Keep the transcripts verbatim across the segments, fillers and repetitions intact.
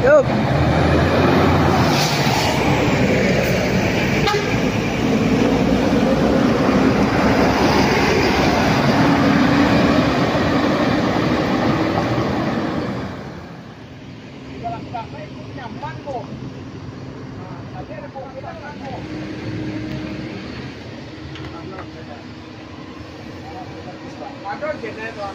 Yuk. Jalan sampai itu nyaman kok. Nah, tadi ada kurang nyaman kok. Ada jenis lah.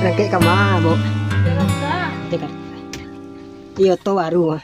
Rangkai kamar, bu. Dekat. Iya, to baru.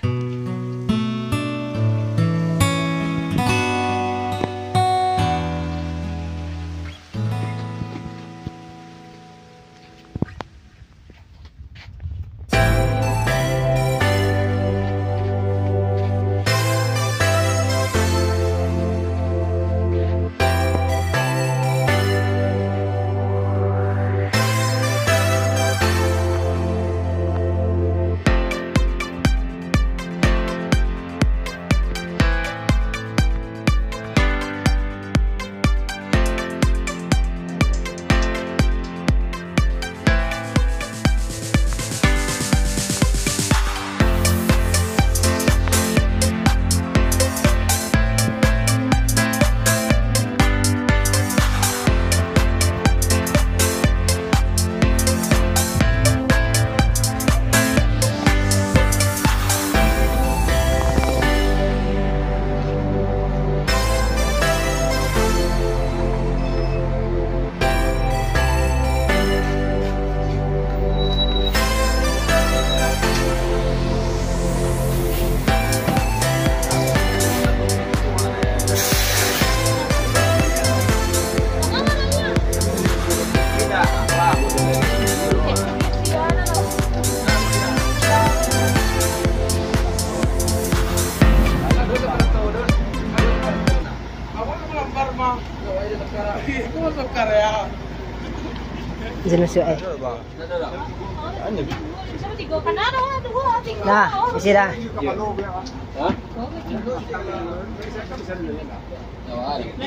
Nah, isi dah.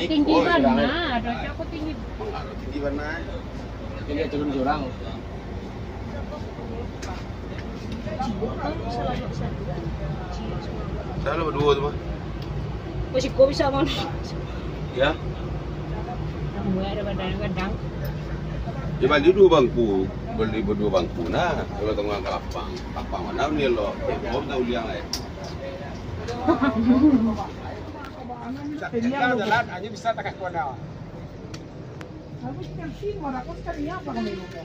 Tinggi benar, aku tinggi. Tinggi benar. Dia turun jurang. Saya lo berdua tu mah. Masih kau bisa mana? Ya. Gue ada badang-badang. Di baju dua bangku, beli berdua bangku. Nah, kalau tengah kelapang, kelapang mana ni lo? Kau tahu dia nggak? Kita jalan hanya bisa takat kuda. Harus kasih orang kau sekali apa kami lupa?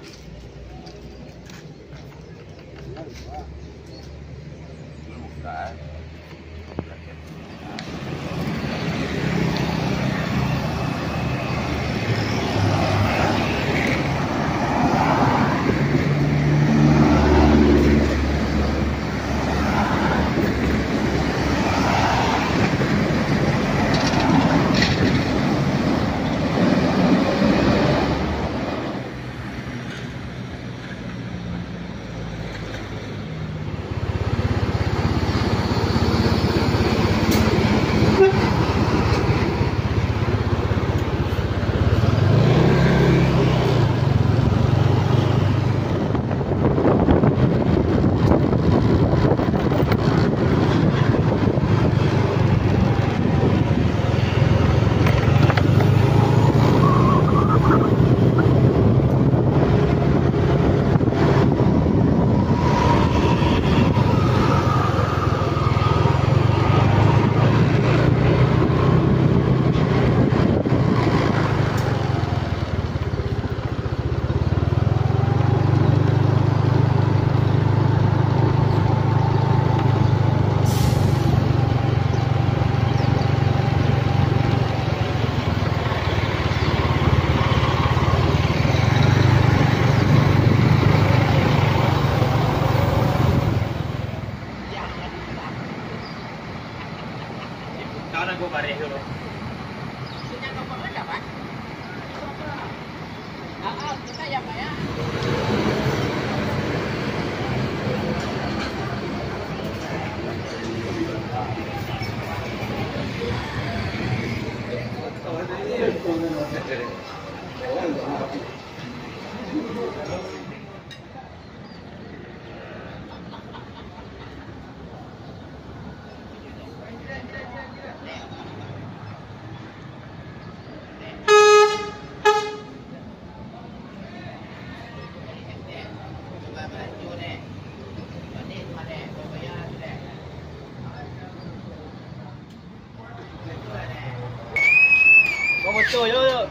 有有有，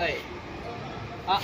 哎，啊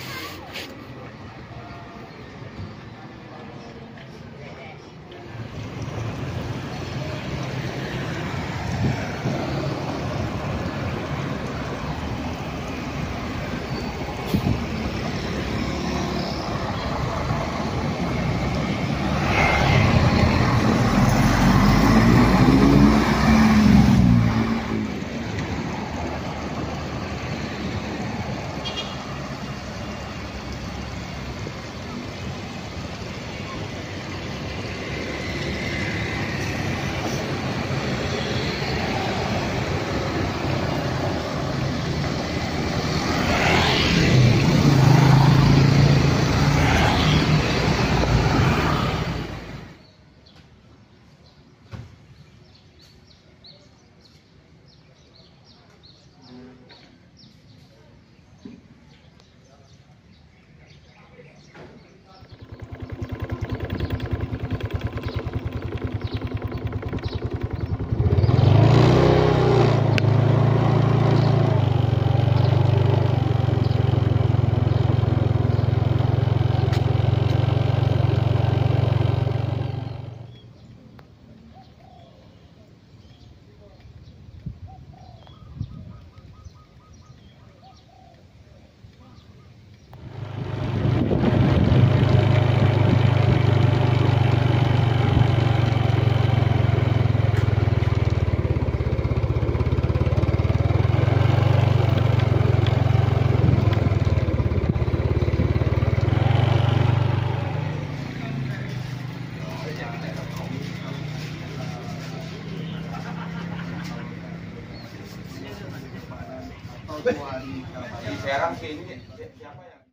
！Di Serang kayaknya siapa ya?